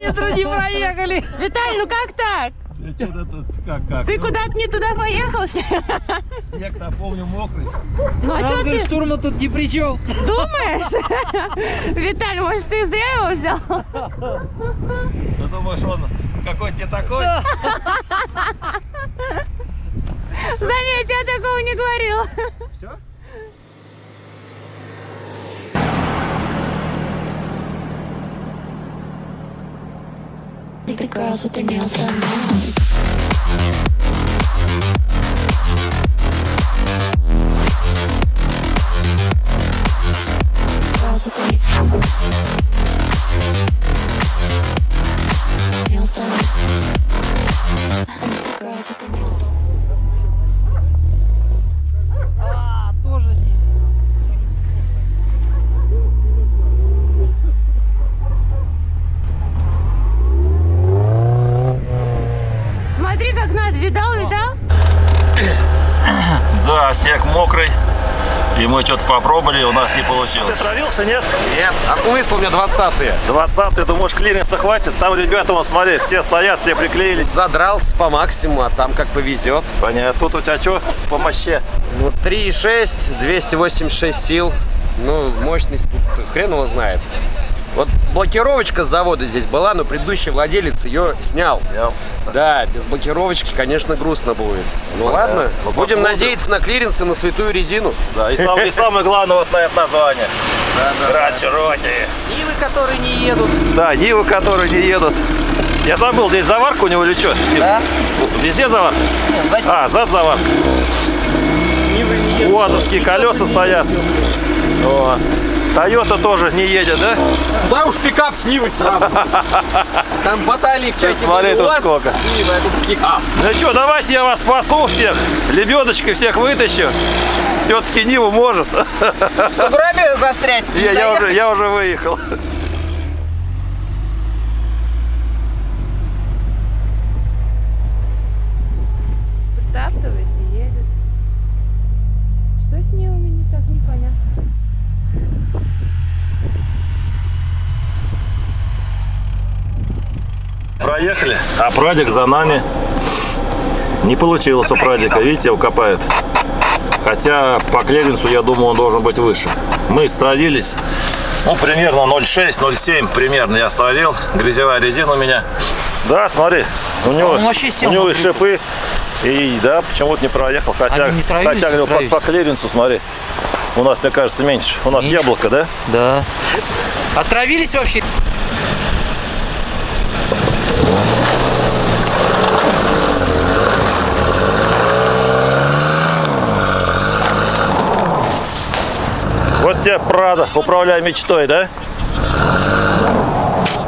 Метру не проехали. Виталь, ну как так? Ты куда-то не туда поехал, что ли? Снег-то, помню, мокрый. Ну а что ты? Штурма тут ни при чем. Думаешь? Виталь, может, ты зря его взял? Ты думаешь, он какой-то не такой? Заметь, я такого не говорила. Все? The girls with their nails done now. Girls with their nails done. The girls with their nails done. Да, снег мокрый, и мы что-то попробовали, у нас не получилось. Ты травился, нет? Нет, а смысл мне 20-е? 20-е, думаешь, клиренса хватит? Там ребята, вон, смотри, все стоят, все приклеились. Задрался по максимуму, а там как повезет. Понятно, тут у тебя что по мощи? Ну, 3,6, 286 сил, ну, мощность тут хрен его знает. Вот блокировочка с завода здесь была, но предыдущий владелец ее снял. Да, без блокировочки, конечно, грустно будет. Ну ладно, будем надеяться на клиренсы, на святую резину. Да, и самое главное вот на это название. Гранд Чероки. Нивы, которые не едут. Да, Нивы, которые не едут. Я забыл, здесь заварка у него или что? Да. Везде заварка? А, зад заварка. УАЗовские колеса стоят. Тойота тоже не едет, да? Да уж пикап с Нивой сразу. Там баталии в часе. Смотри, тут сколько. Ну что, давайте я вас спасу всех. Лебедочкой всех вытащу. Все-таки Нива может. В сугробе застрять. Я уже выехал. Притаптывает и едет. Что с Нивами не так, непонятно. Проехали, а Прадик за нами. Не получилось у Прадика, видите, его копают. Хотя по клиренсу, я думаю, он должен быть выше. Мы стравились, ну, примерно 0,6-0,7 примерно я стравил. Грязевая резина у меня. Да, смотри, у него и шипы. И да, почему-то не проехал. Хотя по клиренсу, смотри. У нас, мне кажется, меньше. У нас яблоко, да? Да. Отравились вообще? Вот тебе Прадо, управляй мечтой, да?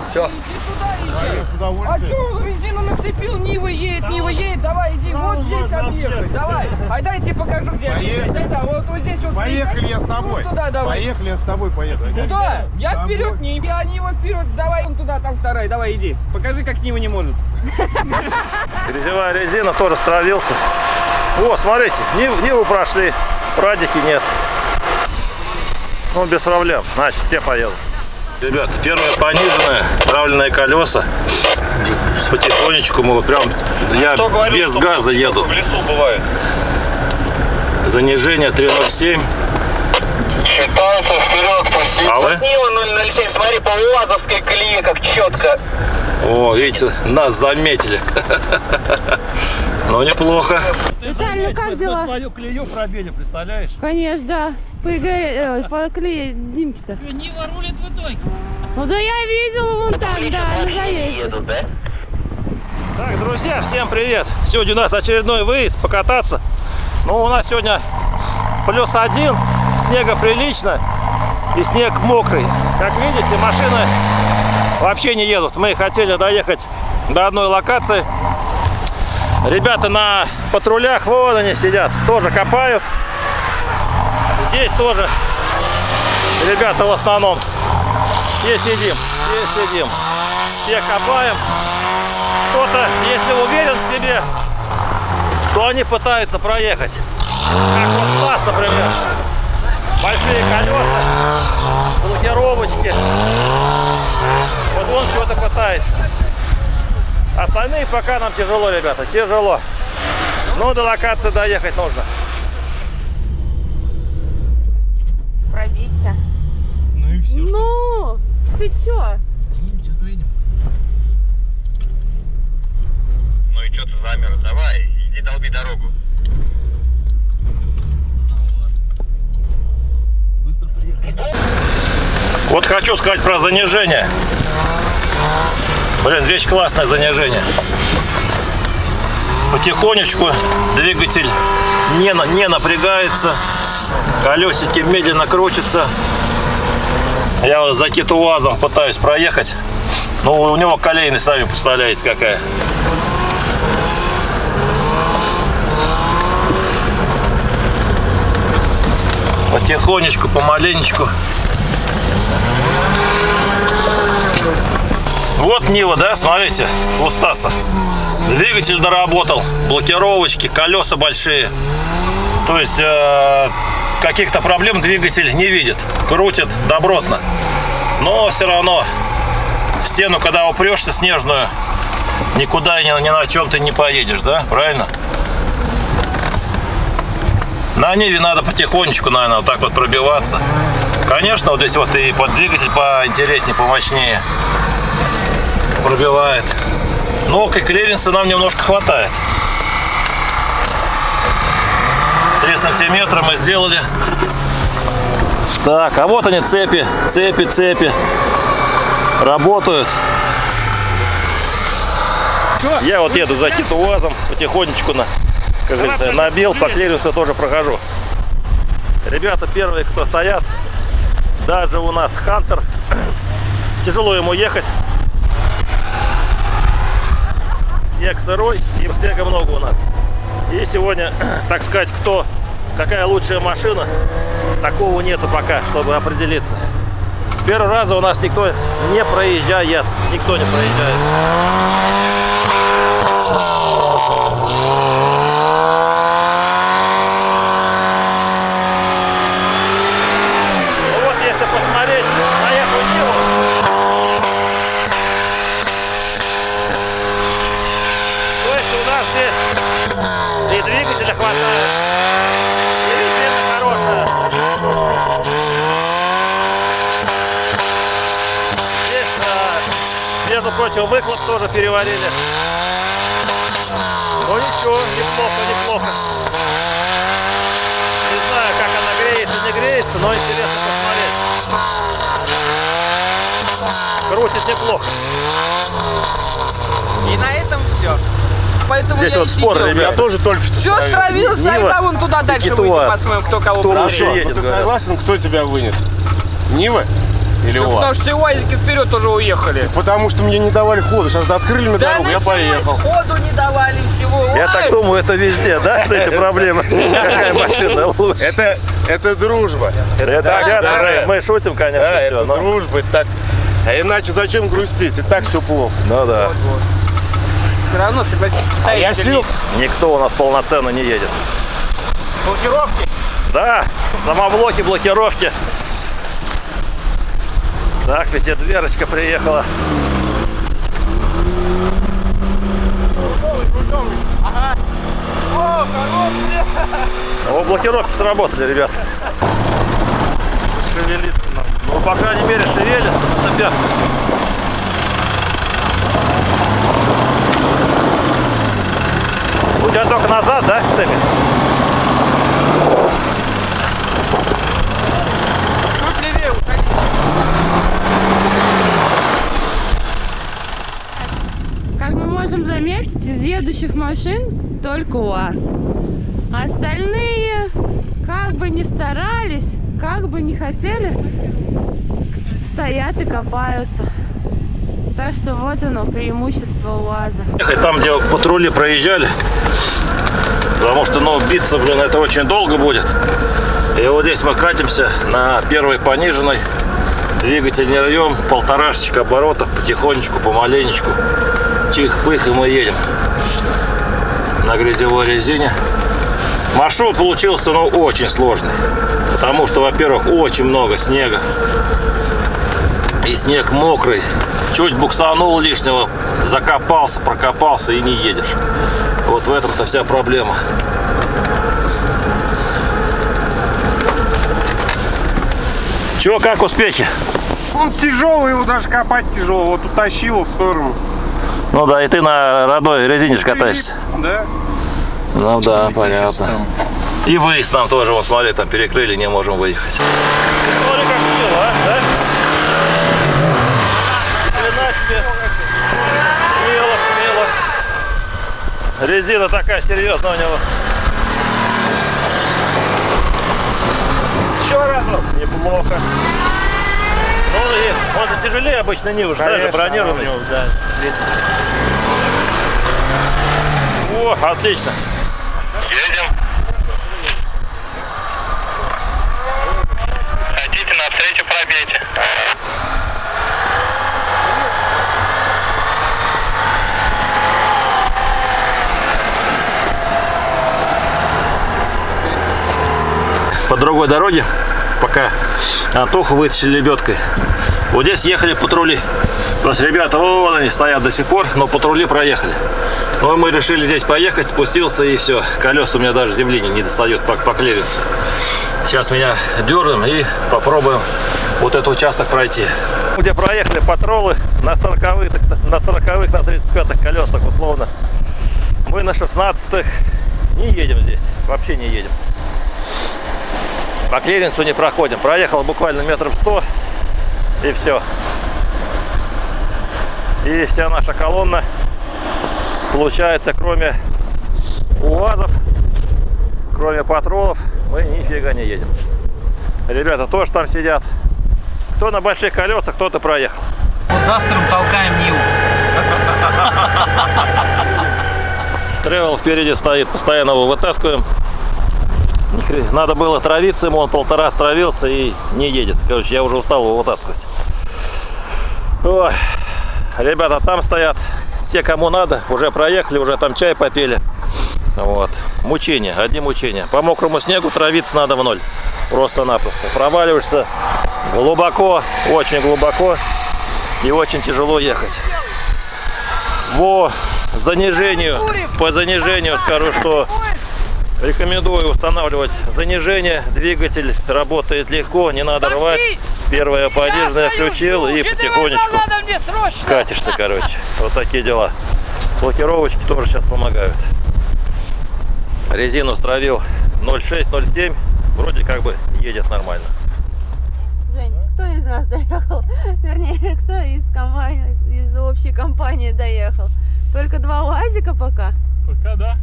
Все. А чё резину нацепил, Нива едет, давай иди, вот здесь объехай, давай. А дайте покажу, где объехать. Вот здесь вот. Поехали, я с тобой. Поехали, я с тобой поеду. Куда? Я вперед, Нива вперед, давай он туда, там вторая, давай иди. Покажи, как Нива не может. Грязевая резина, тоже стравился. О, смотрите, Ниву прошли, Прадики нет. Ну, без проблем, значит, все поедут. Ребят, первое пониженное, травленные колеса. Потихонечку мы прям, я без газа еду. Занижение 3,07. Считается вперед, спасибо. А вы? 0,07, смотри, по УАЗовской колее как четко. О, видите, нас заметили. Ну, неплохо. Виталий, ну как дела? Свою клею пробили, представляешь? Конечно, да. По клею Димки-то. Нива рулит в итоге. Ну да, я видел вон там, да, на заезде. Так, друзья, всем привет. Сегодня у нас очередной выезд покататься. Ну, у нас сегодня +1, снега прилично и снег мокрый. Как видите, машины вообще не едут. Мы хотели доехать до одной локации. Ребята на патрулях, вон они сидят, тоже копают. Здесь тоже ребята в основном. Все сидим. Все копаем. Кто-то, если уверен в себе, то они пытаются проехать. Как вот Стас, например. Большие колеса, блокировочки. Вот он чего-то пытается. Остальные пока нам тяжело, ребята, тяжело. Но до локации доехать нужно. Пробиться. Ну и все. Ну, ты чё? Ну, сейчас выйдем. Ну и чё ты замер? Давай, иди долби дорогу. Быстро приехали. Вот хочу сказать про занижение. Блин, вещь классное занижение. Потихонечку двигатель не напрягается, колесики медленно крутятся. Я вот за каким-то УАЗом пытаюсь проехать, но у него колейность, сами представляете, какая. Потихонечку, помаленечку. Вот Нива, да, смотрите, у Стаса. Двигатель доработал, блокировочки, колеса большие. То есть каких-то проблем двигатель не видит. Крутит добротно. Но все равно в стену, когда упрешься снежную, никуда и ни на чем ты не поедешь, да? Правильно? На Ниве надо потихонечку, наверное, вот так вот пробиваться. Конечно, вот здесь вот и двигатель поинтереснее, помощнее пробивает. Но клиренса нам немножко хватает. 3 сантиметра мы сделали. Так, а вот они цепи, цепи. Работают. Я вот еду за каким-то УАЗом, потихонечку, как говорится, набил, по клиренсу тоже прохожу. Ребята первые, кто стоят. Даже у нас Хантер. Тяжело ему ехать. Снег сырой, и снега много у нас. И сегодня, так сказать, кто, какая лучшая машина, такого нету пока, чтобы определиться. С первого раза у нас никто не проезжает. Никто не проезжает. Ну вот, если посмотреть на эту Ниву, и двигателя хватает, и резина хорошая. Здесь, между прочим, выхлоп тоже переварили. Но ничего, неплохо. Не знаю, как она греется, не греется, но интересно посмотреть. Крутит неплохо. И на этом все. Поэтому здесь вот спор, ребят. Я тоже только что все стравился, Нива, и там он туда дальше выйдет, посмотрим, кто кого проедет. Ну, ты согласен, кто тебя вынес? Нива или УАЗ? Потому что УАЗики вперед тоже уехали. Потому что мне не давали ходу, сейчас открыли мне дорогу, я поехал. Ходу не давали всего. Я так думаю, это везде, да, эти проблемы? Какая машина лучше? Это дружба. Это мы шутим, конечно, это дружба, так. А иначе зачем грустить? И так все плохо. Ну да. Все равно, согласись, я сил. Никто у нас полноценно не едет. Блокировки? Да, самоблоки, блокировки. Так, ведь и дверочка приехала. Ага. О, коробки! О, блокировки сработали, ребят. Шевелится нам. Ну, по крайней мере, шевелится на цепях. У тебя только назад, да, цепи? Чуть левее уходи. Как мы можем заметить, из едущих машин только УАЗ. Остальные, как бы ни старались, как бы ни хотели, стоят и копаются. Так что вот оно, преимущество УАЗа. Там, где патрули проезжали, потому что, ну, биться, блин, это очень долго будет. И вот здесь мы катимся на первой пониженной. Двигатель не рвем, 1,5 оборотов, потихонечку, помаленечку. Чих-пых, и мы едем на грязевой резине. Маршрут получился, ну, очень сложный. Потому что, во-первых, очень много снега. И снег мокрый. Чуть буксанул лишнего, закопался, прокопался и не едешь. Вот в этом-то вся проблема. Чё, как успехи? Он тяжелый, его даже копать тяжело. Вот утащило в сторону. Ну да, и ты на родной резине же катаешься. Да. Ну да, понятно. И выезд нам тоже, вот смотри, там перекрыли, не можем выехать. Смотри, как дела, да? Хрена себе. Смело, смело. Резина такая серьезная у него. Еще разок. Неплохо. Ну и он же тяжелее обычно Нивы, даже бронированный. Да. О, отлично. Едем. Ходите навстречу, пробейте. По другой дороге, пока Антоху вытащили лебедкой. Вот здесь ехали патрули. То есть ребята вон они стоят до сих пор, но патрули проехали. Ну и мы решили здесь поехать, спустился и все. Колеса у меня даже земли не достает по клиренсу. Сейчас меня дернем и попробуем вот этот участок пройти. Где проехали патрулы на 40-х, на 35-х колесах условно. Мы на 16-х не едем здесь, вообще не едем. По клиренсу не проходим. Проехал буквально метров 100 и все. И вся наша колонна, получается, кроме УАЗов, кроме патрулов, мы нифига не едем. Ребята тоже там сидят. Кто на больших колесах, кто-то проехал. Под Дастером толкаем Ниву. Тревел впереди стоит, постоянно его вытаскиваем. Надо было травиться ему, он полтора стравился и не едет. Короче, я уже устал его вытаскивать. Ой. Ребята там стоят, те, кому надо, уже проехали, уже там чай попили. Вот. Мучение, одни мучения. По мокрому снегу травиться надо в ноль. Просто-напросто. Проваливаешься глубоко, очень глубоко и очень тяжело ехать. По занижению скажу, что рекомендую устанавливать занижение. Двигатель работает легко, не надо рвать. Первое подержанное включил и потихонечку катишься, короче. Вот такие дела. Блокировочки тоже сейчас помогают. Резину стравил 0,6-0,7. Вроде как бы едет нормально. Жень, кто из нас доехал? Вернее, кто из общей компании доехал? Только два УАЗика пока? Пока, да.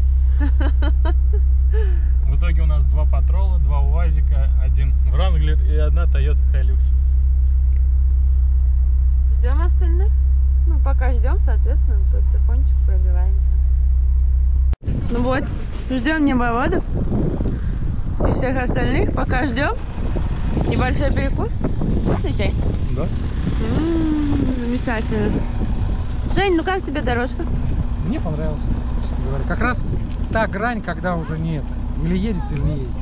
В итоге у нас два патрола, два УАЗика, один Вранглер и одна Toyota Hilux. Ждем остальных? Ну, пока ждем, соответственно, тут потихонечку пробиваемся. Ну вот, ждем небоводов и всех остальных, пока ждем. Небольшой перекус. Вкусный чай? Да. Замечательно. Жень, ну как тебе дорожка? Мне понравилось, честно говоря. Как раз та грань, когда уже не это. Или едете, или не едете.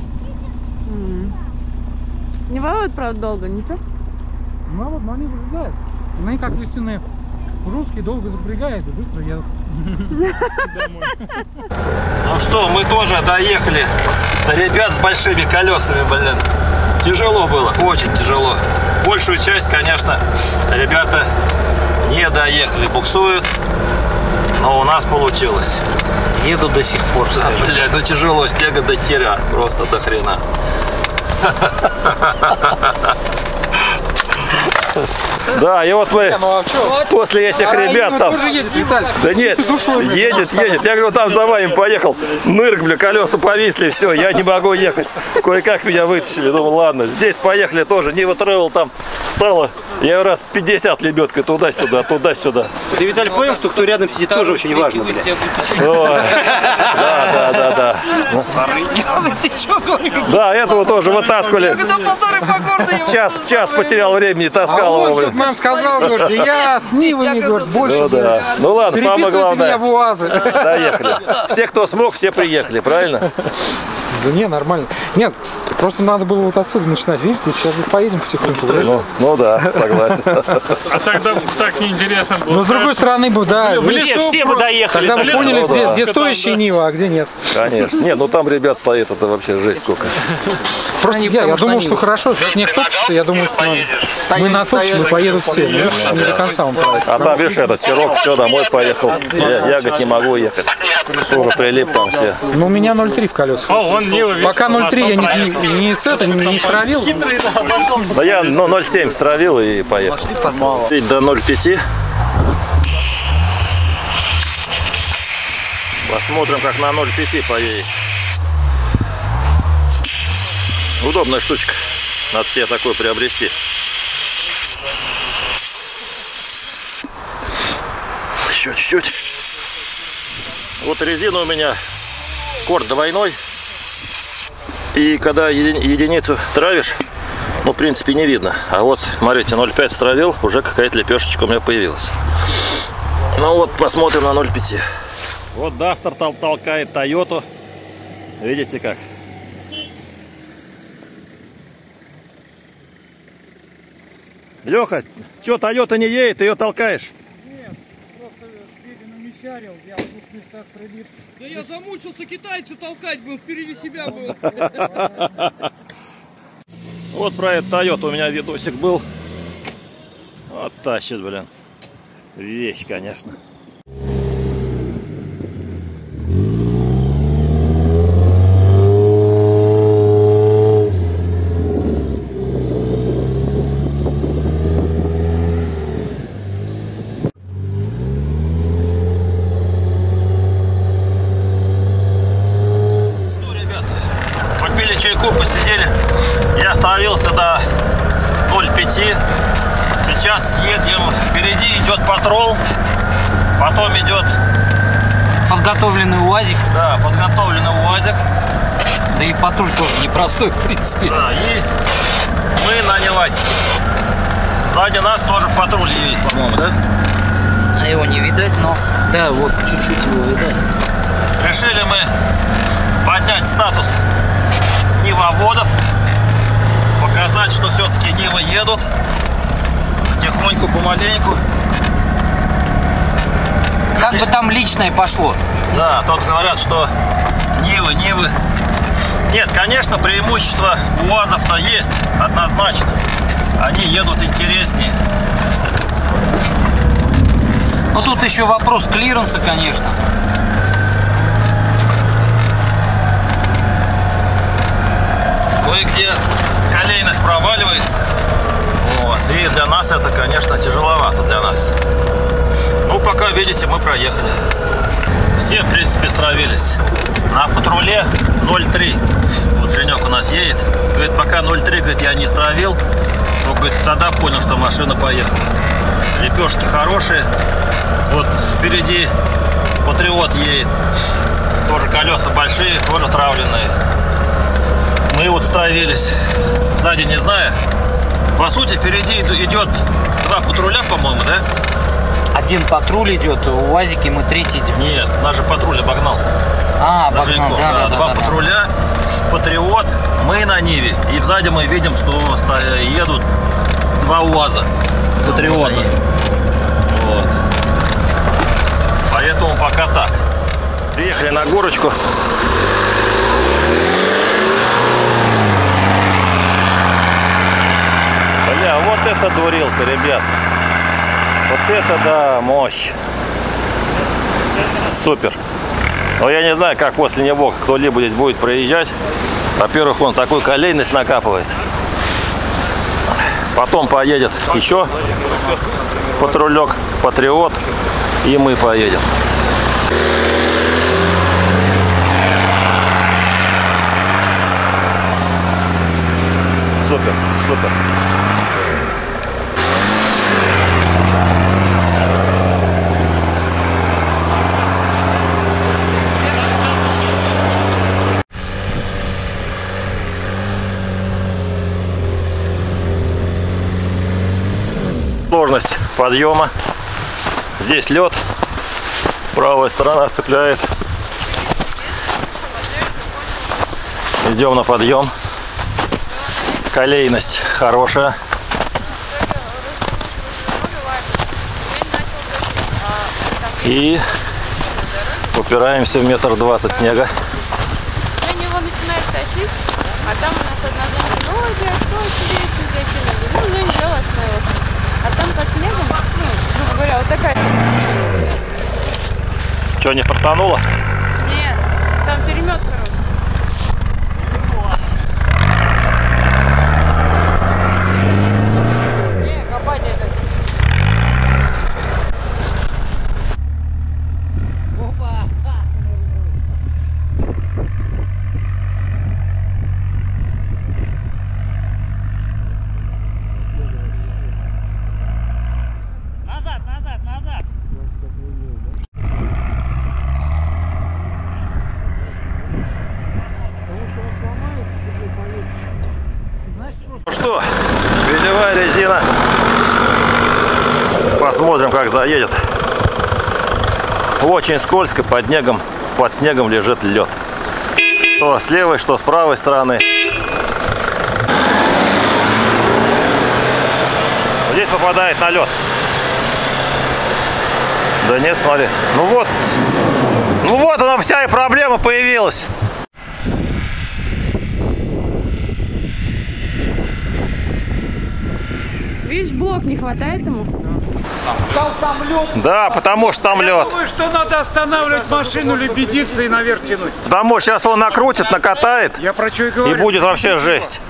Не воруют, правда, долго, ничего? Ну вот, но они выжидают. Они, как истинные русские, долго запрягают и быстро едут. Ну что, мы тоже доехали. Ребят с большими колесами, блин. Тяжело было, очень тяжело. Большую часть, конечно, ребята не доехали. Буксуют. Но у нас получилось. Еду до сих пор. Да, блядь, ну тяжело, снега до хера, просто до хрена. Да, и вот мы после этих ребят там... Да нет, едет. Я говорю, там за вами поехал. Нырк, бля, колеса повисли, все, я не могу ехать. Кое-как меня вытащили. Думаю, ладно, здесь поехали тоже. Нива Travel там встала. Я раз 50 лебедкой туда-сюда, туда-сюда. Ты, Виталь, понял, что кто рядом сидит, тоже очень важно, бля. Да. Да, этого тоже вытаскивали. Час потерял времени, таскал его, бля. Нам сказал, говорит, я с Нивой не говорю, больше. Ну ладно, самое главное. Доехали. Все, кто смог, все приехали, правильно? Да не, нормально. Нет, Просто надо было вот отсюда начинать, видите, сейчас мы поедем потихоньку. Ну да, согласен. А тогда так неинтересно было. Но с другой стороны бы, да. Все бы доехали. Тогда бы поняли, где стоящая Нива, а где нет. Конечно. Нет, ну там ребят стоит, это вообще жесть сколько. Просто я думал, что хорошо, снег топчется, я думаю, что мы натопчем и поедут все. Не до конца он поедет. А там, видишь, этот Серок, все, домой поехал. Я, говорит, не могу ехать. Уже прилип там все. Ну, у меня 0,3 в колесах. Пока 0,3 я не с этого, не стравил. Да я 0,7 стравил и поехал. До 0,5. Посмотрим, как на 0,5 поедет. Удобная штучка. Надо себе такой приобрести. Еще чуть-чуть. Вот резина у меня корд двойной. И когда единицу травишь, ну, в принципе, не видно. А вот, смотрите, 0,5 стравил, уже какая-то лепешечка у меня появилась. Ну вот, посмотрим на 0,5. Вот Дастер толкает Тойоту. Видите как? Леха, что, Тойота не едет, ты ее толкаешь? Нет, просто спереди намещарил, я в двух местах прилип. Да я замучился китайцу толкать, был впереди себя был. Вот про эту Тойоту у меня видосик был. Вот тащит, блин. Вещь, конечно. Сейчас едем, впереди идет Патрол, потом идет подготовленный УАЗик. Да, подготовленный УАЗик. Да и патруль тоже непростой, в принципе. Да, и мы на Невасе. Сзади нас тоже патруль едет, по-моему, да? А его не видать, но... Да, вот чуть-чуть его видать. Решили мы поднять статус нивоводов. Показать, что все-таки Нивы едут. Потихоньку, помаленьку. Как бы там личное пошло. Да, тут говорят, что Нивы. Нет, конечно, преимущество УАЗов-то есть, однозначно. Они едут интереснее. Но тут еще вопрос клиренса, конечно. Кое-где колейность проваливается. Вот. И для нас это, конечно, тяжеловато для нас. Ну, пока, видите, мы проехали. Все, в принципе, стравились. На патруле 0,3. Вот Женек у нас едет. Говорит, пока 0,3, говорит, я не стравил. Но, говорит, тогда понял, что машина поехала. Лепешки хорошие. Вот впереди Патриот едет. Тоже колеса большие, тоже травленные. Мы вот стравились. Сзади не знаю. По сути, впереди идет два патруля, по-моему, да? Один патруль идет, у УАЗики мы третий идем. Нет, нас же патруль обогнал. А, обогнал, да. Два патруля, Патриот, мы на Ниве. И сзади мы видим, что едут два УАЗа, Патриота. Вот. Поэтому пока так. Приехали на горочку. Вот это дурилка, ребят. Вот это да, мощь. Супер. Но я не знаю, как после него кто-либо здесь будет проезжать. Во-первых, он такую колейность накапывает. Потом поедет еще патрулек, Патриот, и мы поедем. Супер, супер. Сложность подъема. Здесь лед. Правая сторона цепляет. Идем на подъем. Колейность хорошая. И упираемся в 1,20 м снега. Женя его начинает тащить, а там у нас одна Женя: ой, я что тебе этим затянули? Ну, Женя взял, остановился. А там под снегом, ну, грубо говоря, вот такая. Че, не фартануло? Нет, там перемет хороший. Не, копать это. Посмотрим, как заедет. Очень скользко, под снегом лежит лед. Что с левой, что с правой стороны. Здесь попадает на лед. Да нет, смотри. Ну вот она вся и проблема появилась. Видишь, блок не хватает ему? Там лед. Да, потому что там лед. Я думаю, что надо останавливать машину, лебедиться и наверх тянуть. Потому что сейчас он накрутит, накатает. Я про что и говорю. И будет вообще жесть.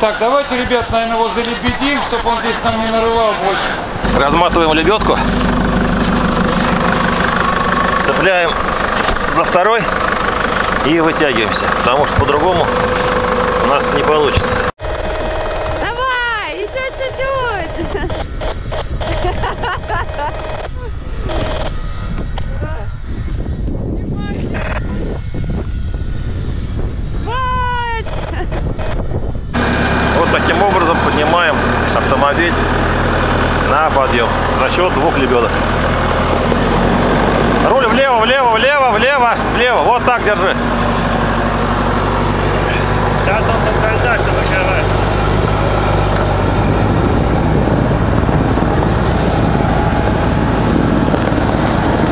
Так, давайте, ребят, наверное, его залебедим, чтобы он здесь нам не нарывал больше. Разматываем лебедку. Цепляем за второй и вытягиваемся. Потому что по-другому у нас не получится. Вот таким образом поднимаем автомобиль на подъем за счет двух лебедок. Руль влево, влево, влево, влево, влево. Вот так держи. Сейчас он там передачу накрывает.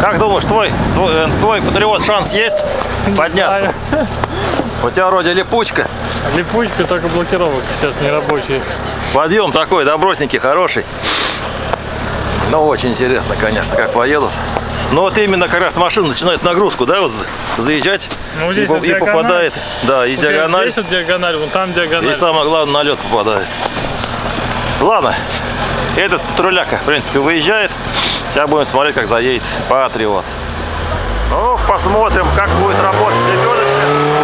Как думаешь, твой Патриот шанс есть подняться? У тебя вроде липучка. Липучка, только блокировок сейчас не рабочих. Подъем такой, добротненький, хороший. Но очень интересно, конечно, как поедут. Но вот именно как раз машина начинает нагрузку, да, вот заезжать, ну, здесь и попадает. Да, и диагональ. Здесь вот диагональ, вон там диагональ. И самое главное, на лед попадает. Ладно, этот патруляка, в принципе, выезжает. Сейчас будем смотреть, как заедет Патриот. Ну, посмотрим, как будет работать лебедочка.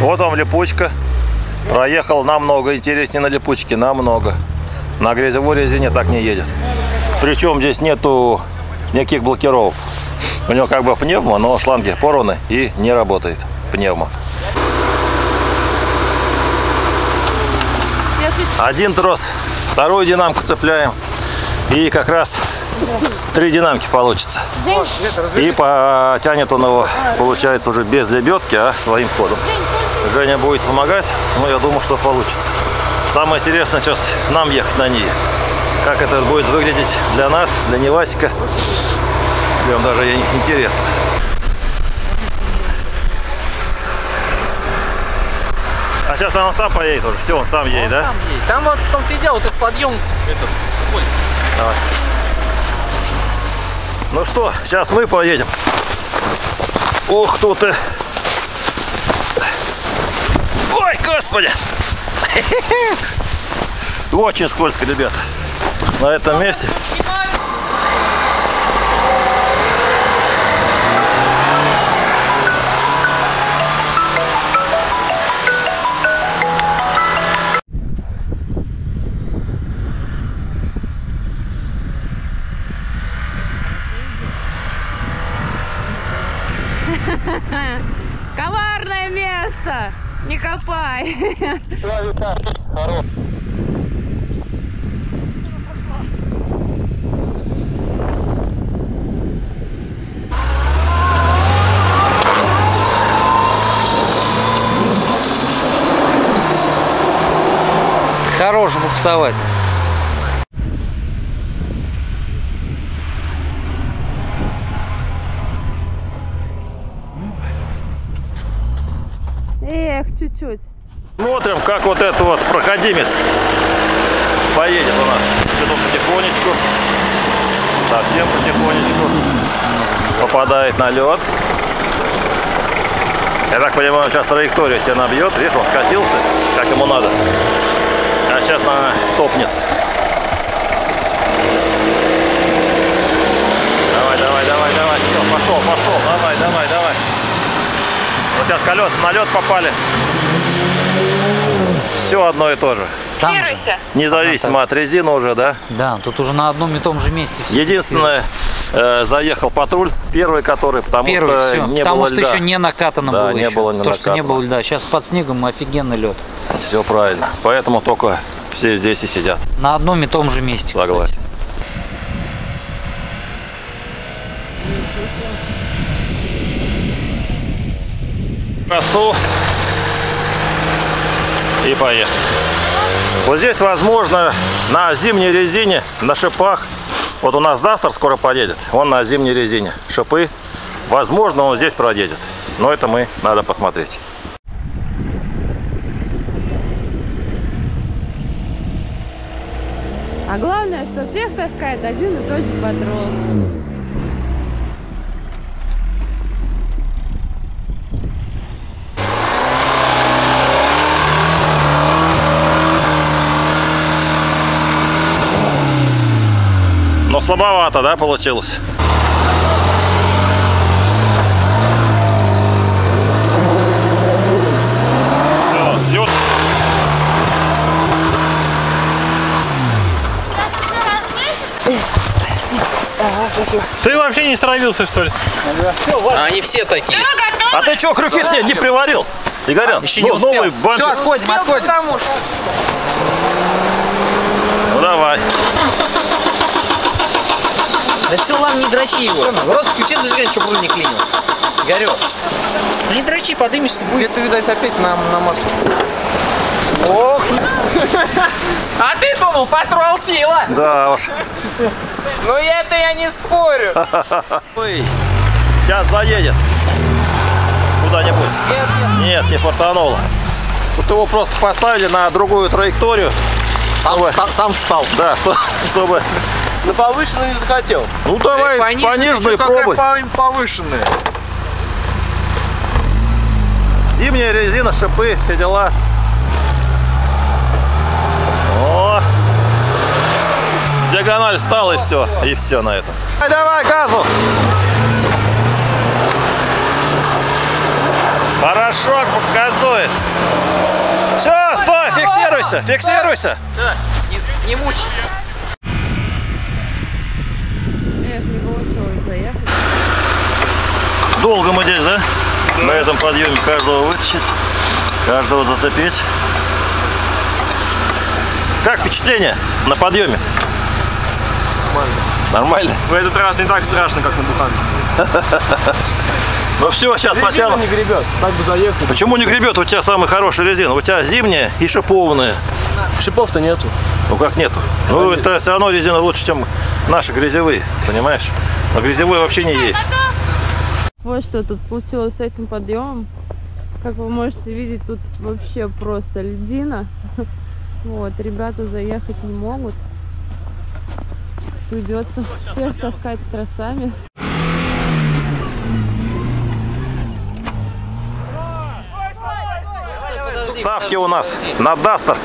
Вот вам липучка. Проехал намного интереснее на липучке, намного. На грязевой резине так не едет. Причем здесь нету никаких блокировок. У него как бы пневма, но шланги порваны и не работает пневма. Один трос, вторую динамку цепляем. И как раз 3 динамки получится. И потянет он его, получается, уже без лебедки, а своим ходом. Женя будет помогать, но я думаю, что получится. Самое интересное сейчас нам ехать на Ниве. Как это будет выглядеть для нас, для Невасика. Прям даже интересно. А сейчас он сам поедет уже. Все, он сам едет, он да? Сам едет. Там вот там сидел, вот этот подъем. Этот, давай. Ну что, сейчас мы поедем. Ох, тут и... Ой, господи! Очень скользко, ребят, на этом месте. Коварное место. Стаса, не копай. Да, Виталь, хорош. Хорош буксовать. Эх, чуть-чуть. Смотрим, как вот это вот проходимец поедет у нас. Идут потихонечку, совсем потихонечку. Попадает на лед. Я так понимаю, сейчас траекторию себе набьет. Видишь, он скатился, как ему надо. А сейчас она топнет. Давай, давай, давай, давай. Все, пошел, пошел. Давай, давай, давай. Вот сейчас колеса на лед попали. Все одно и то же. Там независимо от резины уже, да? Да, тут уже на одном и том же месте. Единственное, заехал патруль, первый который, потому что еще не накатано было. Да, не было льда. Сейчас под снегом офигенный лед. Все правильно. Поэтому только все здесь и сидят. На одном и том же месте. Согласен. Кстати. Косу. И поехали. Вот здесь, возможно, на зимней резине, на шипах. Вот у нас Дастер скоро поедет. Он на зимней резине. Шипы. Возможно, он здесь проедет. Но это мы надо посмотреть. А главное, что всех таскает один и тот же патрол. Но слабовато, да, получилось? Ты вообще не стравился, что ли? А они все такие. А ты чё, крюки не приварил? Игорян, еще не успел. Новый бампер. Все, отходим, отходим. Ну давай. Да все, ладно, не дрочи его. Просто включи зажигание, чтобы он не клинил. Игорёк, не дрочи, подымешься, будет. Это, видать, опять на массу. Ох! А ты думал, патрол сила? Да уж. Ну это я не спорю. Сейчас заедет куда-нибудь. Нет, не фартануло. Тут его просто поставили на другую траекторию. Сам встал. Да, чтобы... На повышенную не захотел. Ну давай пониженную пробуй. Какая повышенная? Зимняя резина, шипы, все дела. О! Диагональ встал, и все на этом. Давай, давай, газу! Порошок показывает. Все, стой, фиксируйся, фиксируйся. Все, не мучай. Эх, не получилось заехать. Долго мы здесь, да? На этом подъеме каждого вытащить, каждого зацепить. Как впечатление на подъеме? Нормально. Нормально? В этот раз не так страшно, как на буханке. Ну все, сейчас потяну. Резина не гребет, так бы заехал. Почему не гребет? У тебя самая хорошая резина. У тебя зимняя и шипованная. Шипов-то нету. Ну как нету? Ну это все равно резина лучше, чем наши грязевые, понимаешь? А грязевые вообще не едет. Вот что тут случилось с этим подъемом. Как вы можете видеть, тут вообще просто льдина. Вот, ребята заехать не могут. Придется всех таскать тросами. Ставки у нас на Дастер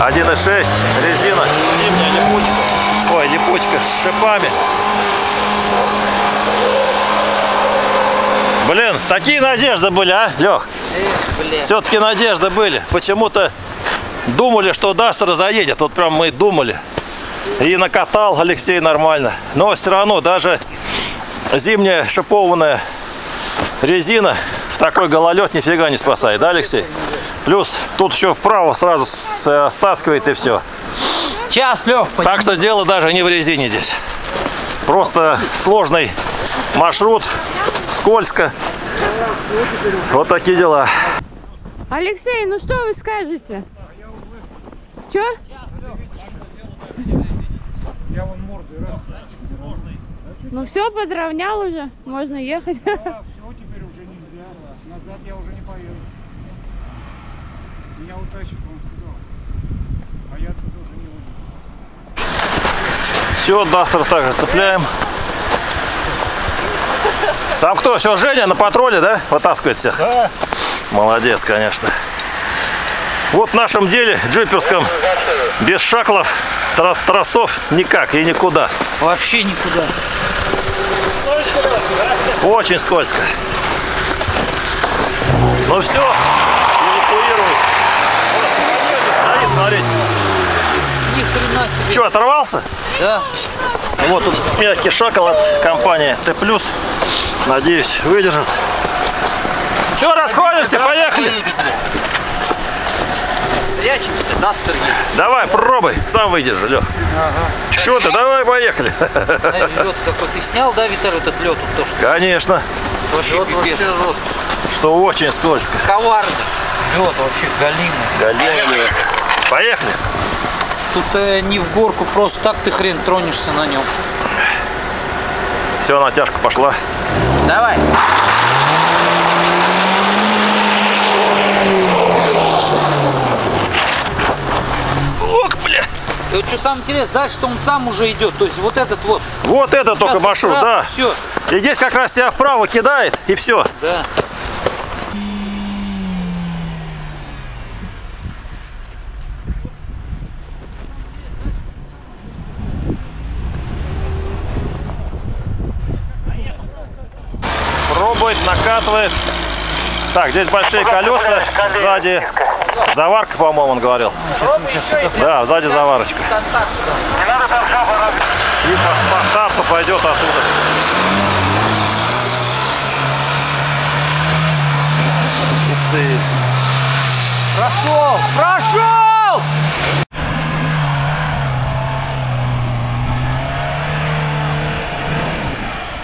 1,6, резина, зимняя липучка. Ой, липучка с шипами. Блин, такие надежды были, а, Лех? Все-таки надежды были. Почему-то думали, что Дастер заедет. Вот прям мы думали. И накатал Алексей нормально. Но все равно даже зимняя шипованная резина такой гололед нифига не спасает, да, Алексей? Плюс тут еще вправо сразу стаскивает, и все. Час, Лех. Так что дело даже не в резине здесь. Просто сложный маршрут, скользко. Вот такие дела. Алексей, ну что вы скажете? Че? Ну все, подровнял уже, можно ехать. Да, все, теперь уже нельзя. Назад я уже не поеду. Меня утащит вон туда. А я тут уже не выйду. Все, Дастер также цепляем. Там кто? Все, Женя на патруле, да? Вытаскивает всех. Да. Молодец, конечно. Вот в нашем деле, джиперском, без шаклов, тросов никак и никуда. Вообще никуда. Очень скользко. Ну все, эвакуируют. Стоит, смотрите. Ни хрена себе. Че, оторвался? Да. Вот тут мягкий шакл от компании Т-плюс. Надеюсь, выдержит. Че, расходимся, поехали. Прячемся, Дастер. Давай, пробуй, сам выдержи, Лех. Ага. Чего ты? Давай, поехали. Лед какой ты снял, да, Виталь, вот этот лед? Вот то, что... Конечно. Лед вообще жесткий. Что очень скользко. Коварный. Лед вообще галимый. Галимый лед. Поехали. Тут не в горку, просто так ты хрен тронешься на нем. Все, натяжка пошла. Давай. И вот что самое интересное, дальше он сам уже идет. То есть вот этот вот. Вот это только маршрут, да. Все. И здесь как раз тебя вправо кидает, и все. Да. Пробует, накатывает. Так, здесь большие колеса сзади. Заварка, по-моему, он говорил. Да, сзади заварочка. И по старту пойдет оттуда. Прошел! Прошел!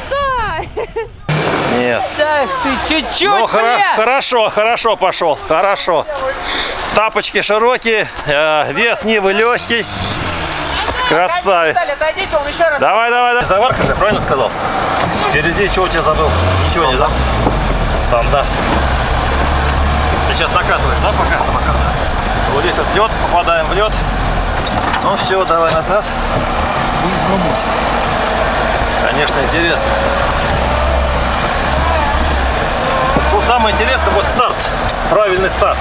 Стой! Нет. Так ты чуть-чуть. Ну, хорошо, хорошо пошел, хорошо. Тапочки широкие, вес Нивы легкий. Красавец. Давай, давай, давай. Заварка же, правильно сказал? Впереди чего у тебя забыл? Ничего не забыл. Стандарт. Ты сейчас накатываешь, да, пока? Вот здесь вот лед, попадаем в лед. Ну все, давай назад. Будем пробовать. Конечно, интересно. Тут самое интересное, вот старт, правильный старт.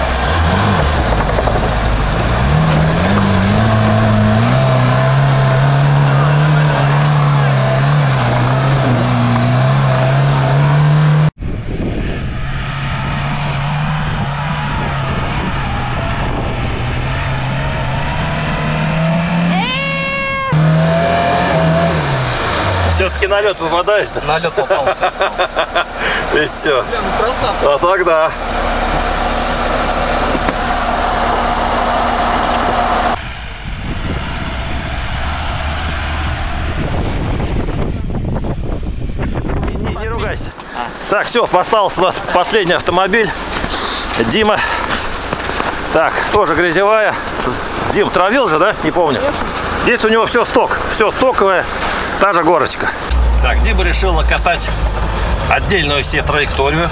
Все-таки на лед западаешь, да? На лед попался. И все. Бля, ну красавчик. А тогда. Не ругайся. Так, все, остался у нас последний автомобиль. Дима. Так, тоже грязевая. Дим травил же, да? Не помню. Здесь у него все сток. Все стоковое. Та же горочка. Так, Дима решил накатать отдельную себе траекторию,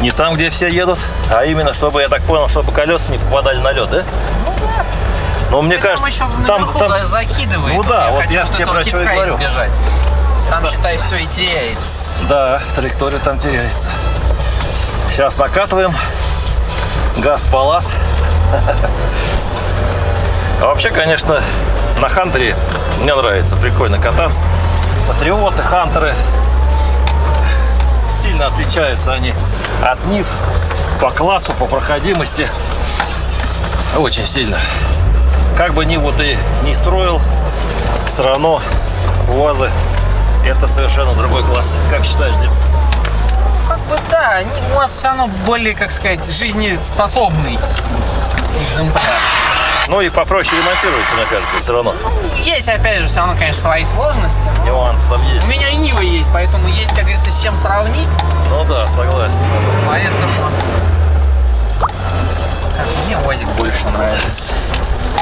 не там, где все едут, а именно, чтобы, я так понял, чтобы колеса не попадали на лед, да? Ну да. Но мне кажется, еще там закидывает. Ну да, вот я тебе про что и говорю. Избежать. Там, считай, все и теряется. Да, траектория там теряется. Сейчас накатываем. Газ палас. А вообще, конечно, на Хантере мне нравится. Прикольно кататься. Патриоты, Хантеры. Сильно отличаются они от Нив по классу, по проходимости. Очень сильно. Как бы Ниву ты не строил, все равно УАЗы — это совершенно другой класс. Как считаешь, Дим? как бы да, они у вас все равно более, как сказать, жизнеспособный экземпляр. Ну и попроще ремонтируется, мне кажется, все равно. Ну, есть, опять же, все равно, конечно, свои сложности. Нюанс там есть. У меня и Нива есть, поэтому есть, как говорится, с чем сравнить. Ну да, согласен с тобой. Поэтому... А мне УАЗик больше нравится.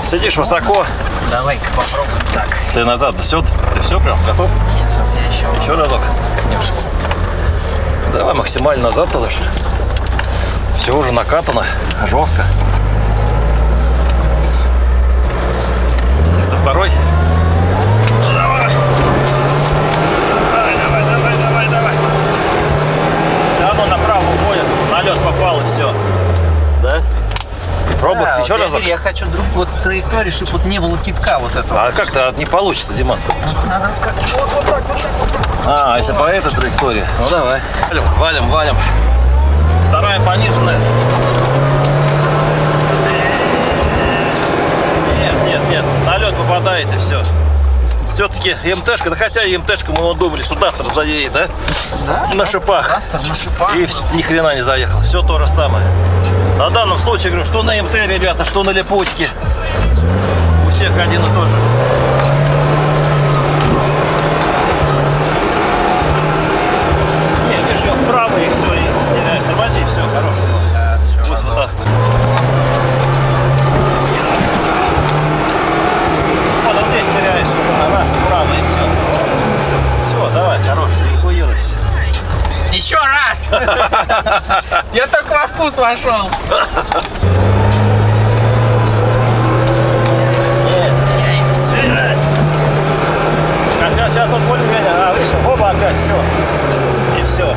Сидишь высоко. Давай-ка попробуем так. Ты назад, все? Ты все прям готов? Нет, сейчас я еще... Еще разок? Конечно. Давай максимально назад тогда. Все уже накатано, жестко. Со второй. Ну, давай. Давай. Все равно направо уходит. На лед попал и все. Да? Пробуй. Да, еще вот раз. Я хочу другую траекторию, чтобы вот не было китка вот этого. А как-то не получится, Диман. Надо как... вот так. А, если по этой траектории. Ну давай. Валим. Вторая пониженная. Нет, на лед попадает и все. Все-таки МТшка, да хотя и МТшка мы думали, что Дастер заедет, да? Да. На шипах. Дастер на шипах. И ни хрена не заехал. Все то же самое. На данном случае, говорю, что на МТ, ребята, что на липучке. У всех один и тот же. Нет, решил вправо и все, и теряешь, тормози, и все, хорошо. Пусть вытаскивает. Теряешь раз вправо и все. Все, давай, хорош, эвакуируйся. Еще раз! Я только во вкус вошел. Хотя сейчас он более-менее, вышел, оба опять, все. И все.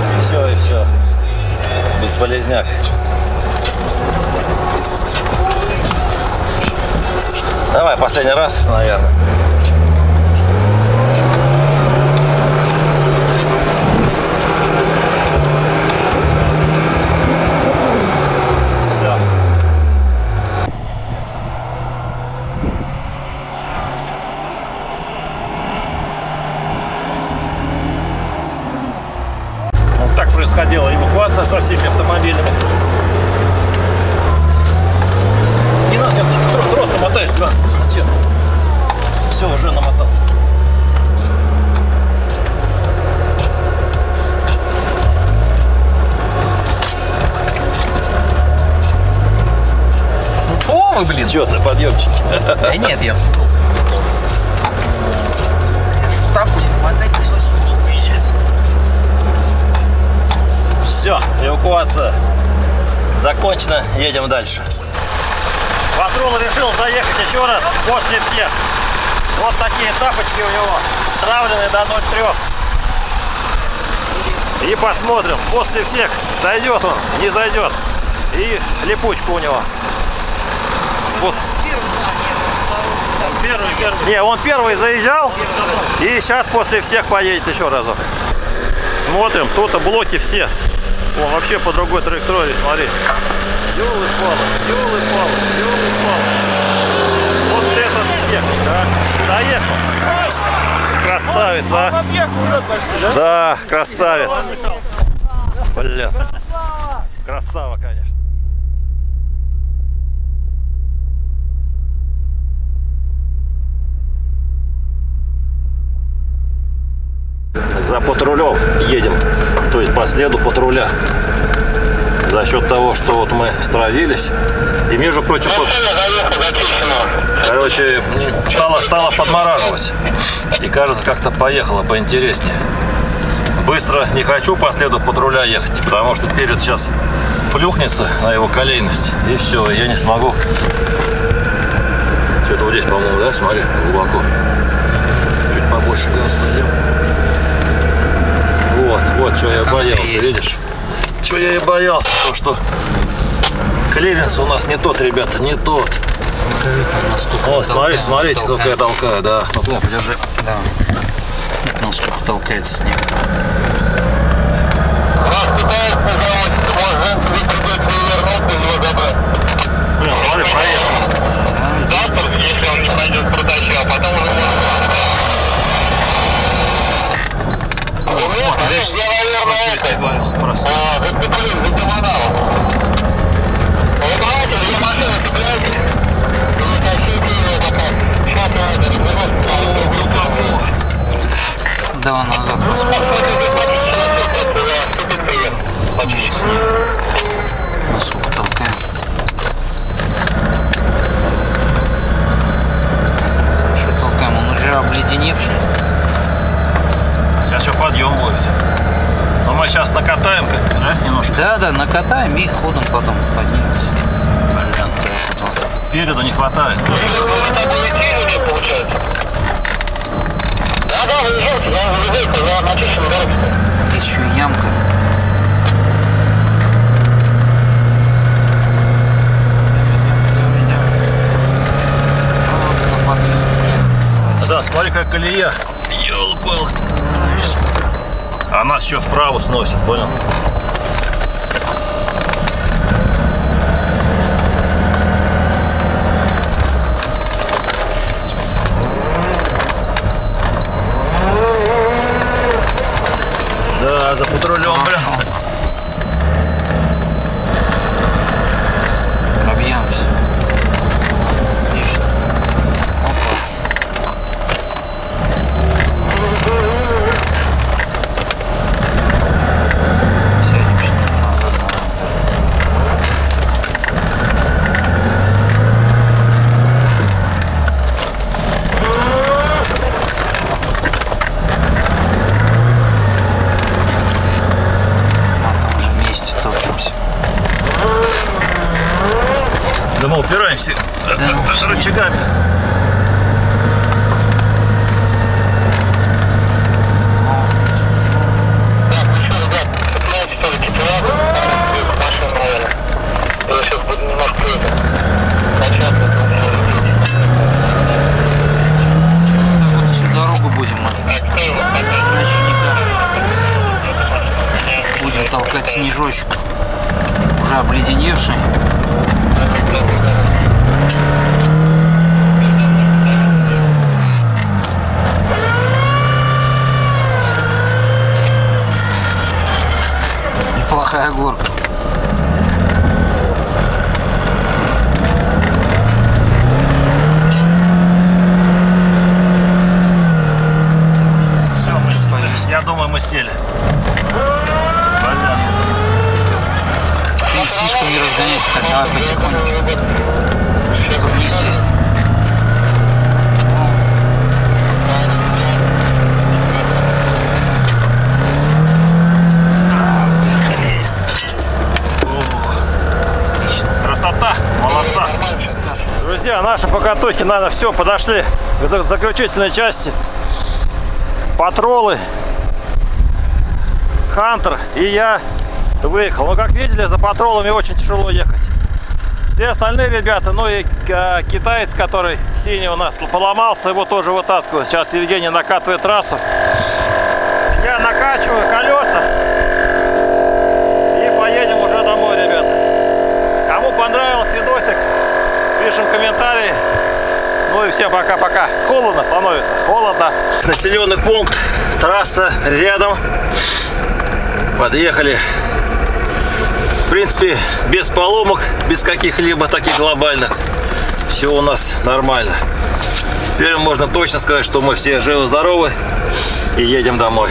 Бесполезняк. Давай, последний раз, наверное. Происходила эвакуация со всеми автомобилями. Не надо сейчас трос намотать, да? Зачем? Все, уже намотал. Ну чего вы, блин? Чего ты, подъемчики? Да нет, я сунул. Штрафу не хватает, пришлось сунул приезжать. Все, эвакуация закончена, едем дальше. Патрол решил заехать еще раз после всех. Вот такие тапочки у него, травленные до 0,3. И посмотрим, после всех зайдет он, не зайдет. И липучка у него. Вот. Он первый. Не, он первый заезжал. И сейчас после всех поедет еще разок. Смотрим, тут-то блоки все. Он вообще по другой траектории, смотри. Ёлы-палы. Вот этот техник, а? Доехал. Красавец, а? Да, красавец. Блин. Красава, конечно. За патрулем едем, то есть по следу патруля. За счет того, что вот мы стравились. И между прочим, тут, короче, стало подмораживать. И кажется, как-то поехало поинтереснее. Быстро не хочу по следу патруля ехать, потому что перед сейчас плюхнется на его колейность. И все, я не смогу. Что-то вот здесь, по-моему, да, смотри, глубоко. Чуть побольше газа пойдем. Вот, что я боялся, видишь? Что я и боялся, то что клиренс у нас не тот, ребята, не тот. О, смотрите, сколько я толкаю, да. Да, подержи. Да. Ну, сколько толкается снег. Вас пытают на заводе, может, вы придете вернуться, его забрать. Блин, смотри, проехал. Завтра, если он не пойдет продачу, а потом уже можно. Вот, здесь, я, наверное, это... Да, он назад. Насколько толкаем? Что толкаем? Он уже обледеневший. Сейчас еще подъем будет. Но мы сейчас накатаем как-то, да, немножко? Да, да, накатаем и ходом потом поднимемся. Переда не хватает. Еще ямка. Да, смотри, как колея. Ёлпал. Она еще вправо сносит, понял? За патрулем, блин. Объемся. Отлично. Опа. Сядем что-то назад. Упираемся, да, рычагами. Так, ну что, ребят, знаете, тоже кипяток, машина, наверное. Я сейчас буду немножко качаться. Честно, вот всю дорогу будем, иначе никак. Будем толкать снежочек, уже обледеневший. Неплохая горка. Все, мы, я думаю, мы сели. Ты слишком не разгоняйся, так давай потихонечку. Чтобы не сесть. Отлично. Красота, молодца. Друзья, наши покатухи, наверное, все, подошли к заключительной части. Патролы, Хантер и я выехал. Но, как видели, за патролами очень тяжело ехать. Все остальные ребята, ну и китаец, который синий у нас поломался, его тоже вытаскивают. Сейчас Евгений накатывает трассу. Я накачиваю колеса и поедем уже домой, ребята. Кому понравился видосик, пишем комментарии. Ну и всем пока-пока. Холодно становится, холодно. Населенный пункт, трасса рядом. Подъехали. В принципе, без поломок, без каких-либо таких глобальных, все у нас нормально. Теперь можно точно сказать, что мы все живы-здоровы и едем домой.